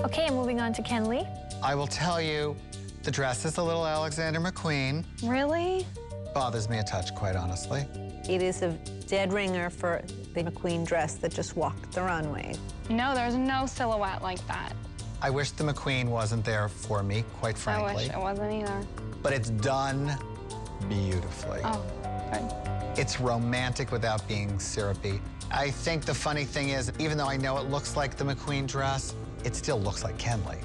Okay, I'm moving on to Kenley. I will tell you, the dress is a little Alexander McQueen. Really? Bothers me a touch, quite honestly. It is a dead ringer for the McQueen dress that just walked the runway. No, there's no silhouette like that. I wish the McQueen wasn't there for me, quite frankly. I wish it wasn't either. But it's done beautifully. Oh, good. It's romantic without being syrupy. I think the funny thing is, even though I know it looks like the McQueen dress, it still looks like Kenley.